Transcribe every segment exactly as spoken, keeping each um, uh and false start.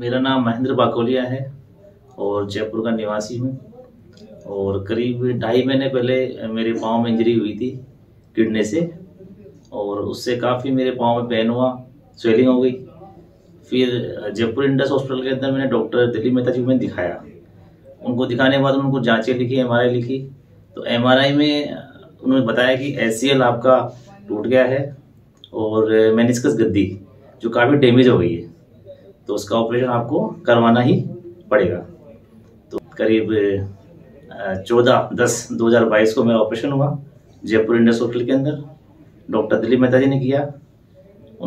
मेरा नाम महेंद्र बाकोलिया है और जयपुर का निवासी हूँ। और करीब ढाई महीने पहले मेरे पाँव में इंजरी हुई थी किडनी से, और उससे काफ़ी मेरे पाँव में पेन हुआ, स्वेलिंग हो गई। फिर जयपुर इंडस हॉस्पिटल के अंदर मैंने डॉक्टर दिलीप मेहता जी को मैंने दिखाया। उनको दिखाने के बाद उनको जाँचें लिखी, एमआरआई लिखी। तो एमआरआई में उन्होंने बताया कि एसीएल आपका टूट गया है और मेनिसकस गद्दी जो काफ़ी डैमेज हो गई है, तो उसका ऑपरेशन आपको करवाना ही पड़ेगा। तो करीब चौदह दस दो हज़ार बाईस को मेरा ऑपरेशन हुआ जयपुर इंडस हॉस्पिटल के अंदर। डॉक्टर दिलीप मेहता जी ने किया।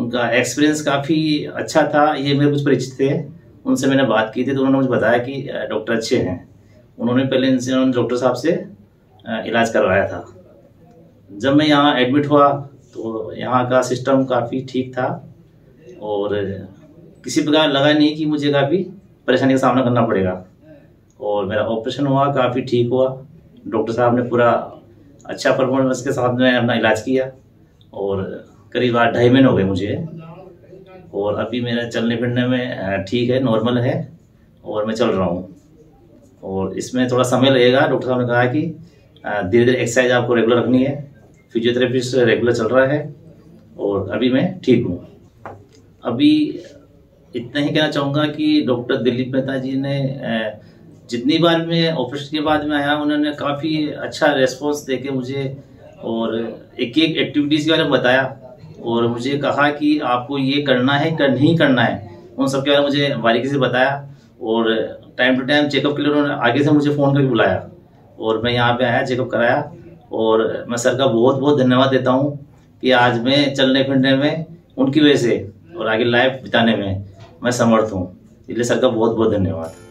उनका एक्सपीरियंस काफ़ी अच्छा था। ये मेरे कुछ परिचित थे, उनसे मैंने बात की थी, तो उन्होंने मुझे बताया कि डॉक्टर अच्छे हैं। उन्होंने पहले इनसे उन्होंने डॉक्टर साहब से इलाज करवाया था। जब मैं यहाँ एडमिट हुआ तो यहाँ का सिस्टम काफ़ी ठीक था और किसी प्रकार लगा नहीं कि मुझे काफ़ी परेशानी का सामना करना पड़ेगा। और मेरा ऑपरेशन हुआ, काफ़ी ठीक हुआ। डॉक्टर साहब ने पूरा अच्छा परफॉर्मेंस के साथ में अपना इलाज किया और करीब आठ ढाई महीने हो गए मुझे, और अभी मेरा चलने फिरने में ठीक है, नॉर्मल है और मैं चल रहा हूँ। और इसमें थोड़ा समय लगेगा। डॉक्टर साहब ने कहा कि धीरे धीरे एक्सरसाइज आपको रेगुलर रखनी है। फिजियोथेरेपिस्ट रेगुलर चल रहा है और अभी मैं ठीक हूँ। अभी इतना ही कहना चाहूँगा कि डॉक्टर दिलीप मेहता जी ने जितनी बार मैं ऑपरेशन के बाद में आया, उन्होंने काफ़ी अच्छा रेस्पॉन्स देके मुझे और एक एक एक्टिविटीज़ के बारे में बताया और मुझे कहा कि आपको ये करना है, कर नहीं करना है, उन सब के बारे में मुझे बारीकी से बताया। और टाइम टू टाइम चेकअप के लिए उन्होंने आगे से मुझे फ़ोन करके बुलाया और मैं यहाँ पर आया, चेकअप कराया। और मैं सर का बहुत बहुत धन्यवाद देता हूँ कि आज मैं चलने फिरने में उनकी वजह से और आगे लाइफ बिताने में मैं समर्थ हूँ। इसलिए सर का बहुत बहुत धन्यवाद।